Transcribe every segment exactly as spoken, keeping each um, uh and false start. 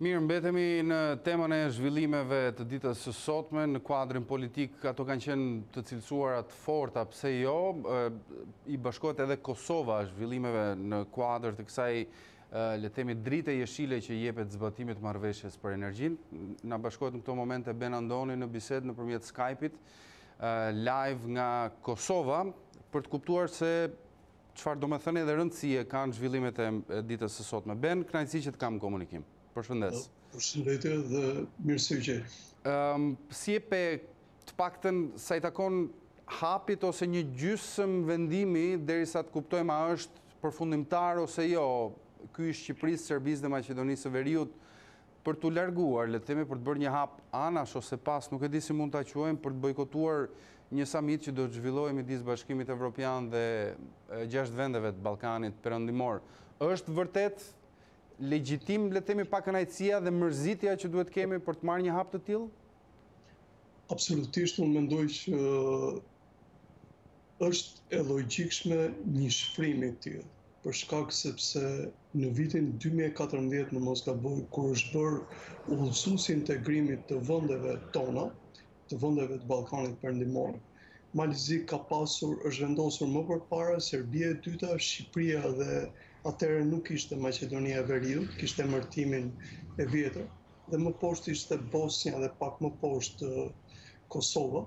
Mirë, mbetemi në temën e zhvillimeve të ditës së sotme, në kuadrin politik, ato kanë qenë të cilësuara të forta, pse jo, i bashkohet edhe Kosova zhvillimeve në kuadër të kësaj, le të themi, drite jeshile që jepet zbatimit të marrëveshjes për energjinë. Na bashkohet në këto momente Ben Andoni në bisedë nëpërmjet Skype-it, live nga Kosova, për të kuptuar se çfarë domethënë edhe rëndësie kanë zhvillimet e ditës së sotme. Ben, kënaqësi që të kam komunikim. Përshëndes. Përshëndetje dhe mirësi u gjej. Si e pe të paktën sa i takon hapit ose një gjysmë vendimi derisa të kuptojmë a është përfundimtar ose jo ky i Shqipërisë, Serbisë dhe Maqedonisë së Veriut për t'u larguar, le të themi, për të bërë një hap anash ose pas, nuk e di si mund ta quajmë, për të bojkotuar një samit që do të zhvillohet midis Bashkimit Evropian dhe gjashtë vendeve të Ballkanit perëndimor. Është vërtet legjitim, le të themi, pakënaqësia dhe mërzitja që duhet kemi për të marrë një hap të tillë? Absolutisht, unë mendoj që është e logjikshme një shfrim i tillë, për shkak sepse në vitin dy mijë e katërmbëdhjetë në Moskë, kur është bërë udhëzuesi i integrimit të vendeve tona, të vendeve të Ballkanit perëndimor, malizi ka pasur, është vendosur më përpara Serbia e dyta, Shqipëria dhe atëherë nuk ishte Maqedonia e Veriut, kishte emërtimin e vjetër, dhe më poshtë ishte Bosnia dhe pak më poshtë Kosova.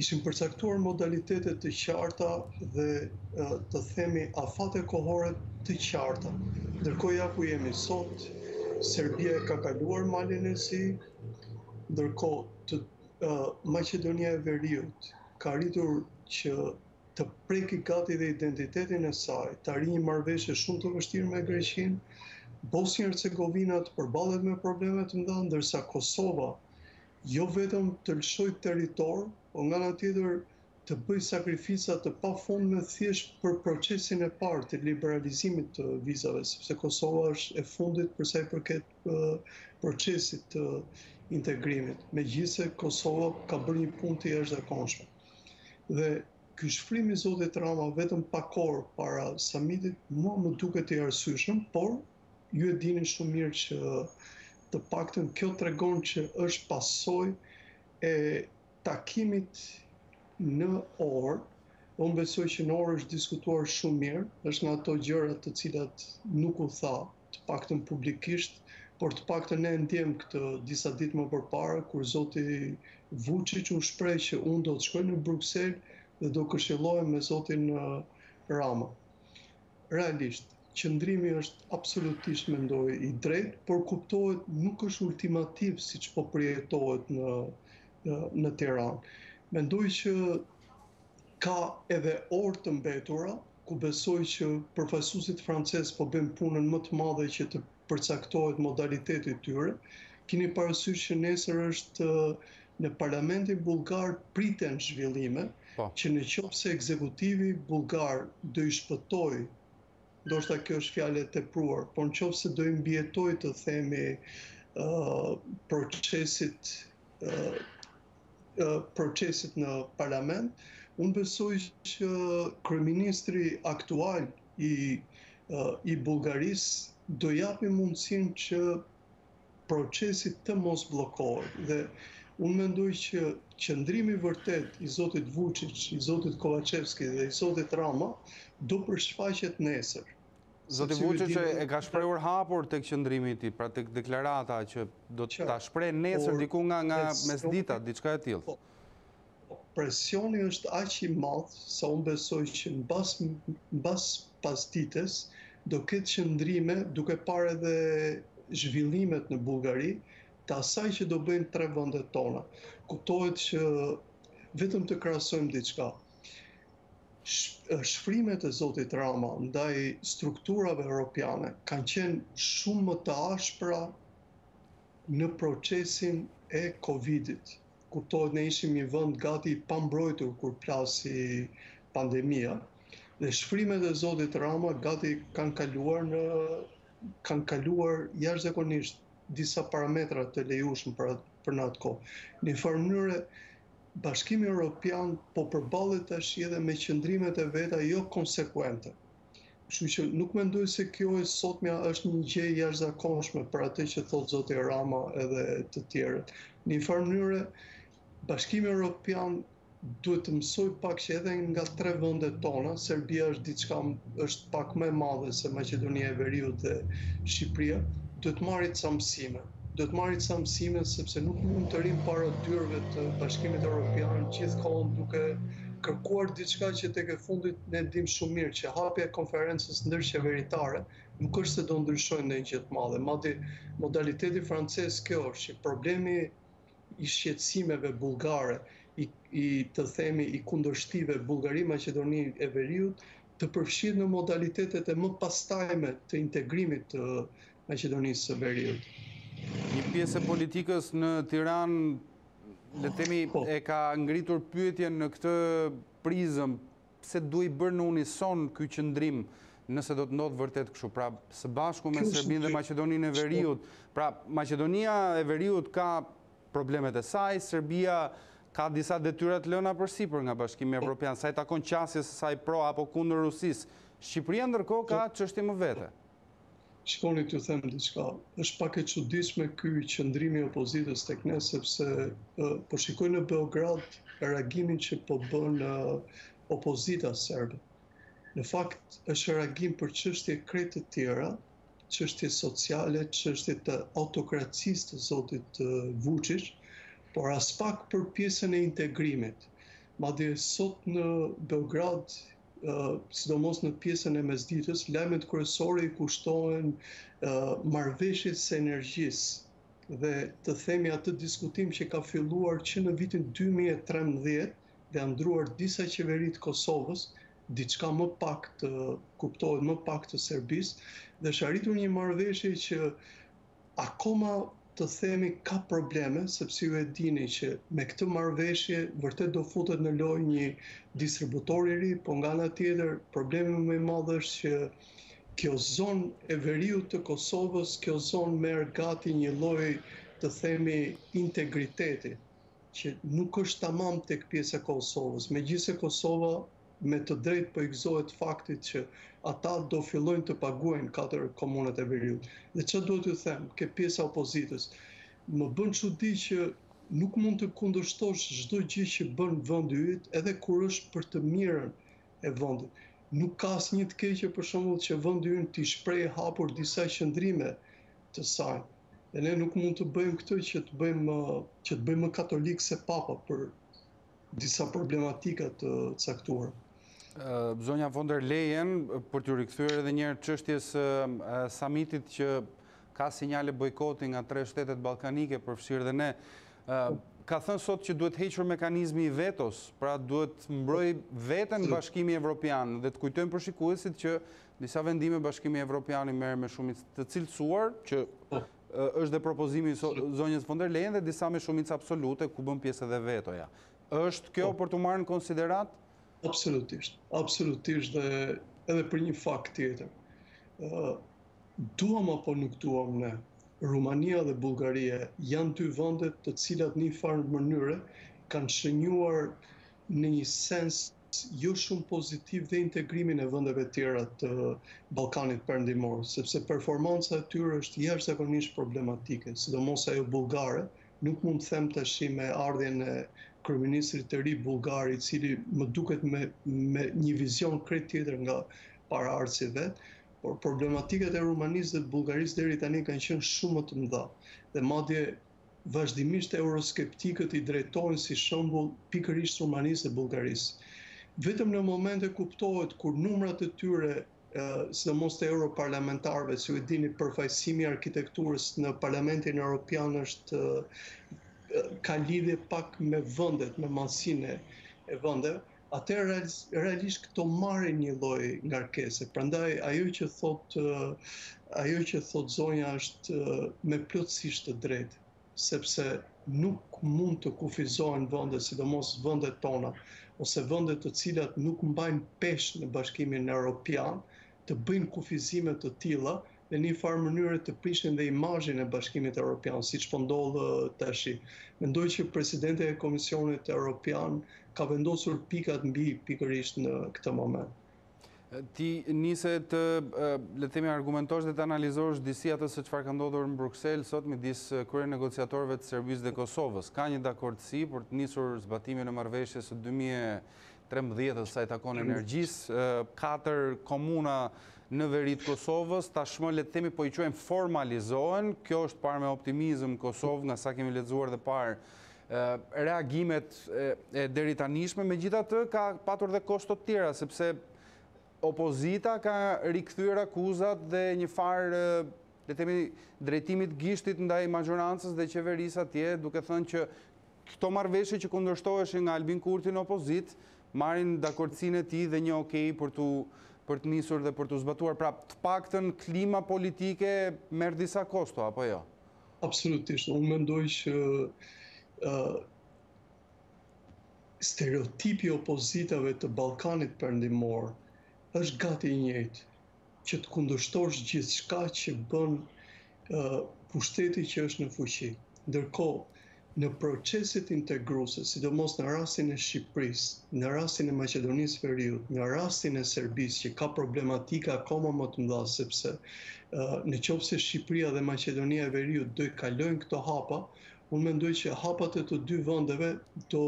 Ishin përcaktuar modalitete të qarta dhe të themi afate kohore të qarta. Ndërkohë ja ku jemi sot, Serbia e ka kaluar malin e si, ndërkohë uh, Maqedonia e Veriut ka arritur që të preki gati dhe identitetin e saj, të arrijë një marrëveshje shumë të vështirë me Greqinë, Bosnia Hersegovina të përballet me probleme të mëdha, ndërsa Kosova jo vetëm të lëshoj territor, por nga ana tjetër të bëj sakrifica të pafundme thjesht për procesin e parë të liberalizimit të vizave, sepse Kosova është e fundit për sa i përket procesit të integrimit. Megjithëse Kosova ka bërë një punë të jashtëzakonshme. Dhe ky shfrim i Zotit Rama vetëm pak orë para samitit, mua më duket i arsyeshëm, por ju e dini shumë mirë që të paktën kjo tregon që është pasojë e takimit në orë. Unë besoj që në orë është diskutuar shumë mirë, është nga ato gjëra të cilat nuk u tha, të paktën publikisht, por të paktën ne ndjem këtë disa ditë më përpara, kur Zoti Vučić u shpreh që unë do të shkoj në Bruksel dhe do këshillohem me Zotin Rama. Realisht, qëndrimi është absolutisht, mendoj, i drejtë, por kuptohet nuk është ultimativ siç po përjetohet në në Tiranë. Mendoj që ka edhe orë të mbetura, ku besoj që përfaqësuesit francezë po bëjnë punën më të madhe që të përcaktohet modaliteti i tyre. Keni parasysh që nesër është në parlamentin bulgar priten zhvillime, që në qoftë se ekzekutivi bulgar do i shpëtoj, ndoshta kjo është fjalë e tepruar, por në qoftë se do i mbijetoj të themi uh, procesit, uh, uh, procesit në parlament, unë besoj që kryeministri aktual i, uh, i Bulgarisë do japi mundësinë që procesit të mos bllokohet. Dhe unë mendoj që qëndrimi vërtet i Zotit Vučić, i Zotit Kovačevski dhe i Zotit Rama do përshfaqet nesër. Zoti Vučić e ka shprehur hapur tek qëndrimi i tij, pra tek deklarata që do ta shpreh nesër diku nga nga mesdita, diçka e tillë. Presioni është aq i madh sa unë besoj që mbas mbas pasdites do ketë qëndrime duke parë edhe zhvillimet në Bullgari, të asaj që do bëjnë tre vendet tona. Kuptohet që vetëm të krahasojmë diçka. Shfrimet e Zotit Rama ndaj strukturave europiane kanë qenë shumë më të ashpra në procesin e Covidit. Kuptohet, ne ishim një vend gati i pambrojtur kur plasi pandemia. Dhe shfrimet e Zotit Rama gati kanë kaluar në kanë kaluar jashtëzakonisht disa parametra të lejushëm për, për në atë kohë. Në farë mënyre, Bashkimi Evropian po përballet tash edhe me qëndrimet e veta jo konsekuente. Kështu që nuk mendoj se kjo e sotmja është një gjë e jashtëzakonshme për atë që thot zoti Rama edhe të tjerët. Në një farë mënyrë, Bashkimi Evropian duhet të mësoj pak që edhe nga tre vendet tona, Serbia është diçka është pak më e madhe se Maqedonia e Veriut dhe Shqipëria, duhet marrit ca mësime. Duhet marrit ca mësime sepse nuk mund të rim para dyrëve të Bashkimit Evropian gjithkohon duke kërkuar diçka që tek e fundit ne dim shumë mirë që hapja e konferencës ndërqeveritare nuk është se do ndryshojë ndonjë gjë të madhe. Madje modaliteti francez kjo është që problemi i shqetësimeve bulgare, i, i të themi i kundërshtive Bullgari-Maqedoni e Veriut të përfshihet në modalitetet e më pastajme të integrimit të Maqedonisë së Veriut. Një pjesë e politikës në Tiranë le temi e ka ngritur pyetjen në këtë prizëm, pse duhet bërë në unison ky qëndrim nëse do të ndodhë vërtet kështu, pra së bashku me Serbinë dhe Maqedoninë e Veriut. Pra Maqedonia e Veriut ka problemet e saj, Serbia ka disa detyra të lëna përsipër nga Bashkimi Evropian, sa i takon qasjes së saj pro apo kundër Rusisë. Shqipëria ndërkohë ka çështje më vete. Shikoni t'ju them diçka, është pak e çuditshme ky qëndrimi i opozitës tek ne sepse uh, po shikoj në Beograd reagimin që po bën uh, opozita serbe. Në fakt është reagim për çështje krejt të tjera, çështje sociale, çështje të autokracisë të zotit uh, Vučić, por as pak për pjesën e integrimit. Madje sot në Beograd Uh, sidomos në pjesën e mesditës, lajmet kryesore i kushtohen uh, marrëveshjes së energjisë dhe të themi atë diskutim që ka filluar që në vitin dy mijë e trembëdhjetë dhe janë ndruar disa qeveri të Kosovës, diçka më pak të kuptohet, më pak të Serbisë, dhe është arritur një marrëveshje që akoma të themi ka probleme, sepse ju e dini që me këtë marrëveshje vërtet do futet në lojë një distributori ri, po nga ana tjetër problemi më i madh është që kjo zonë e veriut të Kosovës, kjo zonë merr gati një lloj të themi integriteti që nuk është tamam tek pjesa e Kosovës. Megjithëse Kosova me të drejtë po i gëzohet faktit që ata do fillojnë të paguajnë katër komunat e veriut. Dhe çfarë duhet t'ju them, ke pjesa opozitës, më bën çudi që nuk mund të kundërshtosh çdo gjë që bën vendi yt, edhe kur është për të mirën e vendit. Nuk ka asnjë të keqe për shembull që vendi ynë t'i shprehë hapur disa qëndrime të saj. Dhe ne nuk mund të bëjmë këtë që të bëjmë që të bëjmë katolik se papa për disa problematika të caktuara. Zonja von der Leyen, për t'u rikthyer edhe një herë çështjes samitit që ka sinjale bojkoti nga tre shtetet ballkanike, përfshirë dhe ne, ka thënë sot që duhet hequr mekanizmi i vetos, pra duhet mbroj veten Bashkimi Evropian, dhe të kujtojmë për shikuesit që disa vendime Bashkimi Evropian i merr me shumicë të cilësuar, që është dhe propozimi i zonjës von der Leyen, dhe disa me shumicë absolute ku bën pjesë edhe vetoja. Është kjo për të marrë në konsiderat? Absolutisht, absolutisht dhe edhe për një fakt tjetër. Uh, duam apo nuk duam ne, Rumania dhe Bulgaria janë dy vende të cilat në një farë mënyrë kanë shënuar në një sens jo shumë pozitiv dhe integrimin e vendeve tjera të Ballkanit perëndimor, sepse performanca e tyre është jashtëzakonisht problematike, sidomos ajo bulgare, nuk mund të them tash me ardhjen e kryeministrit të ri bulgar, i cili më duket me, me një vizion krejt tjetër nga paraardhësi vet. Por problematikat e Rumanisë dhe Bullgarisë deri tani kanë qenë shumë më të mëdha. Dhe madje vazhdimisht euroskeptikët i drejtojnë si shembull pikërisht Rumanisë dhe Bullgarisë. Vetëm në momente kuptohet kur numrat e tyre, uh, sidomos të europarlamentarëve, si ju e dini përfaqësimi i arkitekturës në Parlamentin Evropian është uh, ka lidhje pak me vendet, me masinë e vendeve. Atëherë realisht këto marrin një lloj ngarkese. Prandaj ajo që thot ajo që thot zonja është me plotësisht të drejtë, sepse nuk mund të kufizohen vende, sidomos vendet tona ose vende të cilat nuk mbajnë peshë në Bashkimin Evropian, të bëjnë kufizime të tilla dhe në një farë mënyrë të prishin dhe imazhin e Bashkimit Evropian, siç po ndodh tash. Mendoj që presidenti e Komisionit Evropian ka vendosur pikat mbi pikërisht në këtë moment. Ti nise të, le të themi, argumentosh dhe të analizosh disi atë se çfarë ka ndodhur në Bruksel sot midis krye negociatorëve të Serbisë dhe Kosovës. Ka një dakordsi për të nisur zbatimin e marrëveshjes së dy mijë e trembëdhjetë sa i takon energjisë, katër komuna në veri të Kosovës, tashmë le të themi po i quajmë formalizohen. Kjo është parë me optimizëm Kosovë nga sa kemi lexuar dhe parë reagimet e deritanishme, megjithatë ka patur dhe kosto të tjera sepse opozita ka rikthyer akuzat dhe një farë, le të themi, drejtimit gishtit ndaj majorancës dhe qeverisë atje, duke thënë që këto marrëveshje që kundërshtoheshin nga Albin Kurti në opozit, marrin dakordsinë e tij dhe një okay për tu për të nisur dhe për tu zbatuar. Pra, të paktën klima politike merr disa kosto apo jo? Absolutisht, unë mendoj që uh, stereotipi opozitave të Ballkanit perëndimor është gati i njëjtë, që të kundërshtosh gjithçka që bën uh, pushteti që është në fuqi. Ndërkohë, në proceset integruese, sidomos në rastin e Shqipërisë, në rastin e Maqedonisë së Veriut, në rastin e Serbisë që ka problematika akoma më të mëdha sepse uh, në qoftë se Shqipëria dhe Maqedonia e Veriut do i kalojnë këto hapa, unë mendoj që hapat e të dy vendeve do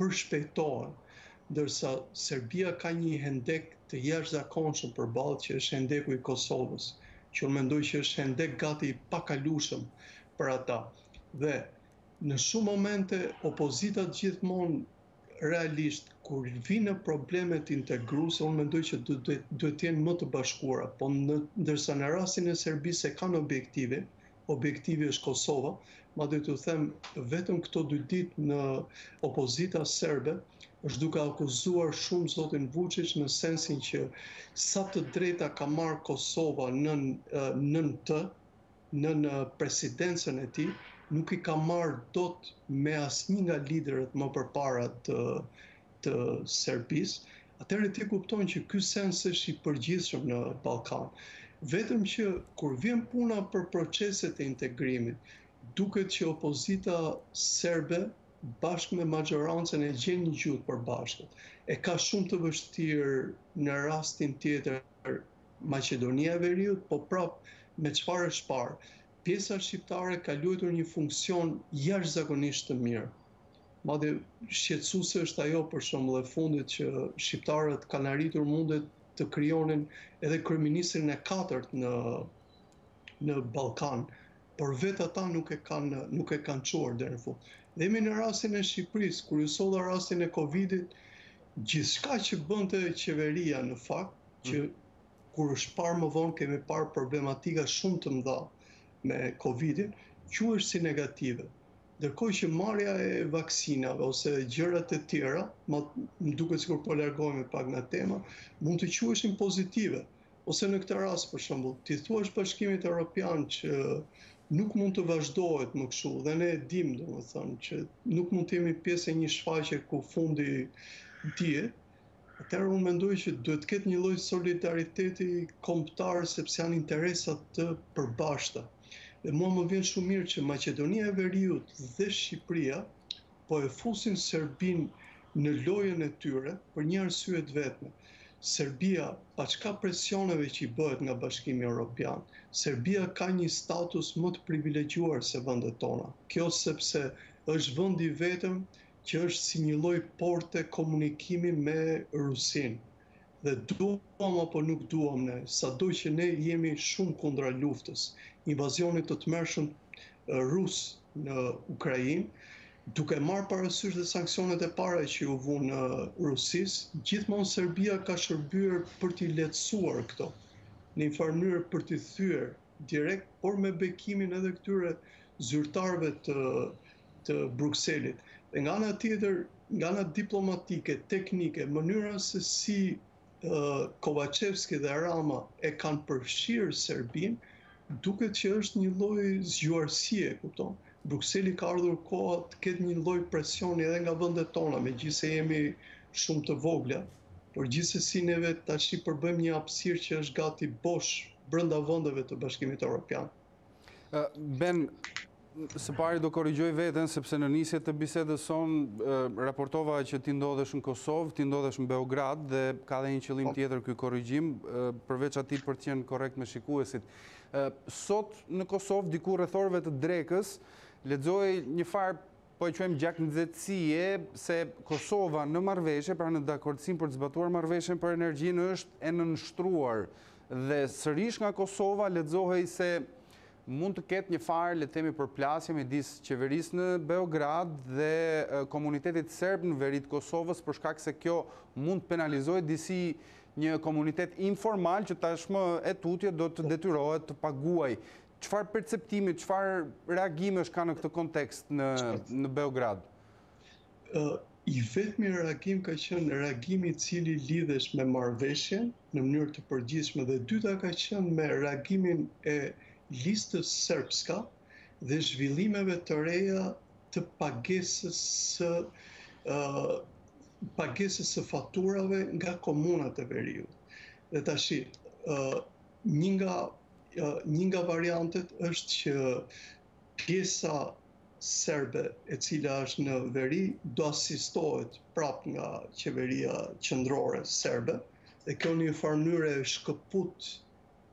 përshpejtohen, ndërsa Serbia ka një hendek të jashtëzakonshëm përballë që është hendeku i Kosovës, që unë mendoj që është hendek gati i pakalueshëm për ata. Dhe në shumë momente opozitat gjithmonë realisht kur vinë problemet integruese, unë mendoj që duhet të jenë më të bashkuara, po ndërsa në rastin e Serbisë kanë objektive, objektivi është Kosova, madje t'u them vetëm këto dy ditë në opozita serbe është duke akuzuar shumë zotin Vučić në sensin që sa të drejta ka marrë Kosova nën, nën të, nën presidencën e tij, nuk i ka marrë dot me asnjë nga liderët më përpara të, të Serbisë, atëherë ti kupton që ky sens është i përgjithshëm në Ballkan. Vetëm që kur vjen puna për proceset e integrimit, duket që opozita serbe bashkë me majorancën e gjenë një gjuhë përbashkët. E ka shumë të vështirë në rastin tjetër Maqedonia e Veriut, po prapë me çfarë është parë. Pjesa shqiptare ka luajtur një funksion jashtëzakonisht të mirë. Madje shqetësuese është ajo për shembull e fundit që shqiptarët kanë arritur mundet të krijonin edhe kryeministrin e katërt në në Ballkan, por vetë ata nuk e kanë nuk e kanë çuar deri në fund. Dhe jemi në rastin e Shqipërisë, kur ju solla rastin e Covidit, gjithçka që bënte qeveria në fakt, që kur është parë më vonë kemi parë problematika shumë të mëdha me Covidin, quhesh si negative. Ndërkohë që marrja e vaksinave ose gjërat e tjera, më duket sikur po largohemi pak nga tema, mund të quheshin pozitive. Ose në këtë rast për shembull, ti thuash Bashkimit Evropian që nuk mund të vazhdohet më kështu dhe ne e dim, domethënë, që nuk mund të jemi pjesë e një shfaqje ku fundi dihet. Atëherë unë mendoj që duhet të ketë një lloj solidariteti kombëtar sepse janë interesa të përbashkëta. Dhe mua më vjen shumë mirë që Maqedonia e Veriut dhe Shqipëria po e fusin Serbinë në lojën e tyre për një arsye të vetme. Serbia, pa çka presioneve që i bëhet nga Bashkimi Evropian, Serbia ka një status më të privilegjuar se vendet tona. Kjo sepse është vendi vetëm që është si një lloj porte komunikimi me Rusinë. Dhe duam apo nuk duam ne, sado që ne jemi shumë kundra luftës, invazionit të tmerrshëm rus në Ukrainë, duke marrë parasysh dhe sanksionet e para që u vunë Rusisë, gjithmonë Serbia ka shërbyer për t'i lehtësuar këto, në një farë mënyrë për t'i thyer direkt, por me bekimin edhe këtyre zyrtarëve të, të Brukselit. Dhe nga ana tjetër, nga ana diplomatike, teknike, mënyra se si uh, Kovačevski dhe Rama e kanë përfshirë Serbinë, duket që është një lloj zgjuarësie, kupton? Brukseli ka ardhur koha të ketë një lloj presioni edhe nga vendet tona, megjithëse jemi shumë të vogla, por gjithsesi neve tash i përbëjmë një hapësirë që është gati bosh brenda vendeve të Bashkimit Evropian. Ben, Subari do korrigjoj veten, sepse në nisje të bisedës sonë raportova që ti ndodhesh në Kosovë, ti ndodhesh në Beograd dhe ka dhe një qëllim tjetër ky korrigjim, përveç atij për të qenë korrekt me shikuesit. Sot në Kosovë, diku rrethorëve të drekës, lexoj një farë po e quajmë gjaknëzetësie se Kosova në marrëveshje, pra në dakordsinë për të zbatuar marrëveshjen për energjinë është e nënshtruar dhe sërish nga Kosova lexohej se mund të ketë një farë le të themi përplasje midis qeverisë në Beograd dhe komunitetit serb në veri të Kosovës për shkak se kjo mund të penalizojë disi një komunitet informal që tashmë e tutje do të detyrohet të paguajë. Çfarë perceptimi, çfarë reagimesh ka në këtë kontekst në në Beograd? I vetmi reagim ka qenë reagimi i cili lidhesh me marrëveshjen në mënyrë të përgjithshme dhe dyta ka qenë me reagimin e listës serbska dhe zhvillimeve të reja të pagesës së pagesës së faturave nga komunat e veriut. Dhe tash një nga Një nga variantet është që pjesa serbe e cila është në veri do asistohet prap nga qeveria qendrore serbe dhe kjo një farë mënyrë e shkëput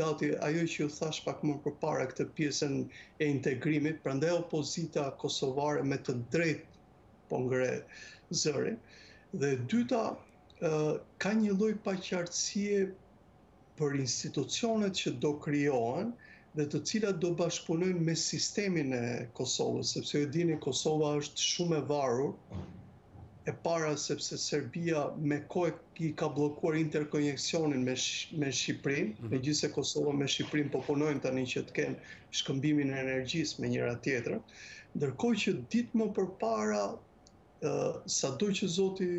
gati ajo që ju thash pak më përpara këtë pjesën e integrimit, prandaj opozita kosovare me të drejtë po ngre zërin. Dhe dyta ka një lloj paqartësie për institucionet që do krijohen dhe të cilat do bashkëpunojnë me sistemin e Kosovës, sepse ju dini Kosova është shumë e varur, e para sepse Serbia me kohë i ka bllokuar interkoneksionin me me Shqipërinë, megjithëse Kosova me Shqipërinë po punojnë tani që të kenë shkëmbimin e energjisë me njëra tjetrën, ndërkohë që ditë më përpara sado që zoti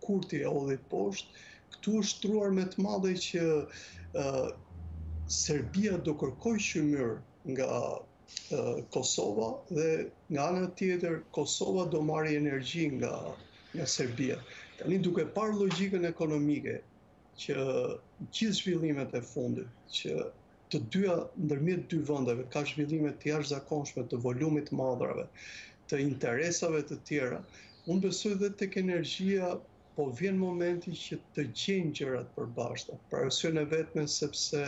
Kurti e hodhi poshtë, këtu është truar me të madhe që Serbia do kërkoj qymyr nga Kosova dhe nga ana tjetër Kosova do marrë energji nga nga Serbia. Tani duke parë logjikën ekonomike që gjithë zhvillimet e fundit që të dyja ndërmjet dy vendeve ka zhvillime të jashtëzakonshme të volumit të madhrave, të interesave të tjera, unë besoj edhe tek energjia po vjen momenti që të gjejnë gjërat përbashkëta, për arsyen e vetme sepse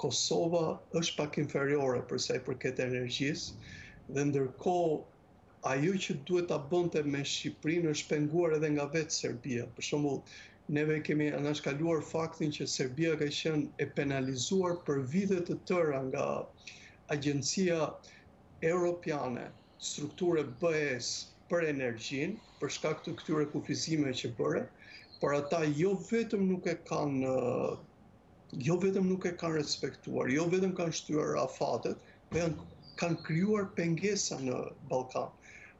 Kosova është pak inferiore për sa i përket energjisë, dhe ndërkohë ajo që duhet ta bënte me Shqipërinë është penguar edhe nga vetë Serbia. Për shembull, neve kemi anashkaluar faktin që Serbia ka qenë e penalizuar për vite të tëra nga Agjencia Evropiane, struktura B E-s për energjinë, për shkak të këtyre kufizimeve që bëre, por ata jo vetëm nuk e kanë jo vetëm nuk e kanë respektuar, jo vetëm kanë shtyer afatet, por janë kanë krijuar pengesa në Ballkan.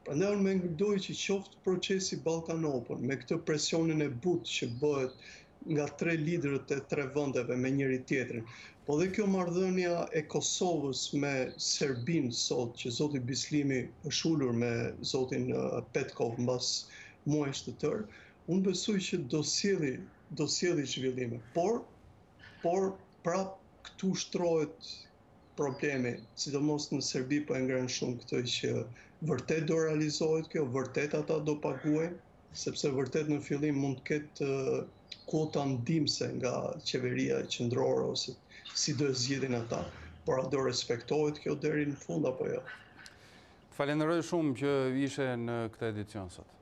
Prandaj unë mendoj që qoftë procesi ballkanor me këtë presionin e butë që bëhet nga tre liderët e tre vendeve me njëri tjetrin, po dhe kjo marrëdhënia e Kosovës me Serbinë sot, që zoti Bislimi është ulur me zotin Petkov mbas muajsh të tërë, unë besoj që do sjelli, do sjelli zhvillime, por por prap këtu shtrohet problemi, sidomos në Serbi po e ngren shumë këtë që vërtet do realizohet kjo, vërtet ata do paguajnë, sepse vërtet në fillim mund të ketë kuota ndihmëse nga qeveria qendrore ose si do zgjidhin ata, por a do respektohet kjo deri në fund apo jo? Falenderoj shumë që ishe në këtë edicion sot.